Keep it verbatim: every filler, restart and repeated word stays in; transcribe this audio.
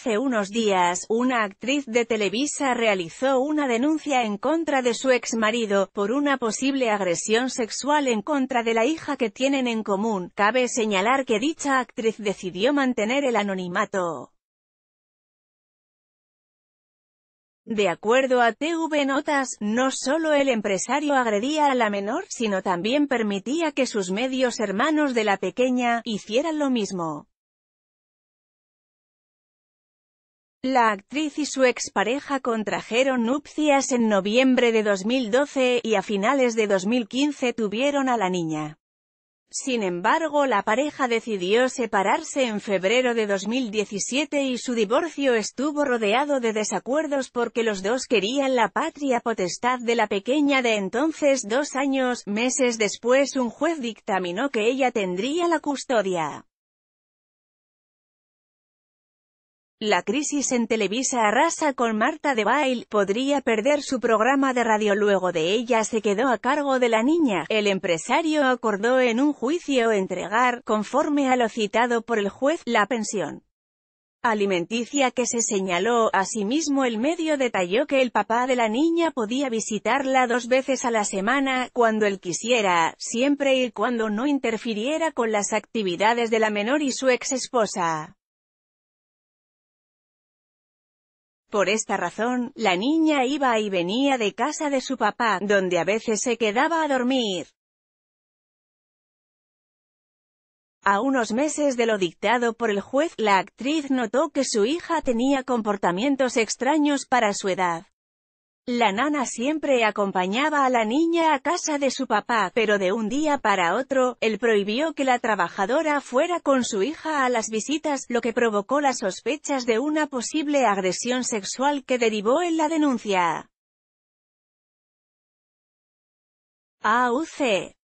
Hace unos días, una actriz de Televisa realizó una denuncia en contra de su ex marido, por una posible agresión sexual en contra de la hija que tienen en común. Cabe señalar que dicha actriz decidió mantener el anonimato. De acuerdo a T V Notas, no solo el empresario agredía a la menor, sino también permitía que sus medios hermanos de la pequeña hicieran lo mismo. La actriz y su expareja contrajeron nupcias en noviembre de dos mil doce y a finales de dos mil quince tuvieron a la niña. Sin embargo, la pareja decidió separarse en febrero de dos mil diecisiete y su divorcio estuvo rodeado de desacuerdos porque los dos querían la patria potestad de la pequeña de entonces. Dos años, meses después, un juez dictaminó que ella tendría la custodia. La crisis en Televisa arrasa con Marta De Bail, podría perder su programa de radio luego de ella se quedó a cargo de la niña. El empresario acordó en un juicio entregar, conforme a lo citado por el juez, la pensión alimenticia que se señaló. Asimismo, el medio detalló que el papá de la niña podía visitarla dos veces a la semana, cuando él quisiera, siempre y cuando no interfiriera con las actividades de la menor y su ex esposa. Por esta razón, la niña iba y venía de casa de su papá, donde a veces se quedaba a dormir. A unos meses de lo dictado por el juez, la actriz notó que su hija tenía comportamientos extraños para su edad. La nana siempre acompañaba a la niña a casa de su papá, pero de un día para otro, él prohibió que la trabajadora fuera con su hija a las visitas, lo que provocó las sospechas de una posible agresión sexual que derivó en la denuncia. A U C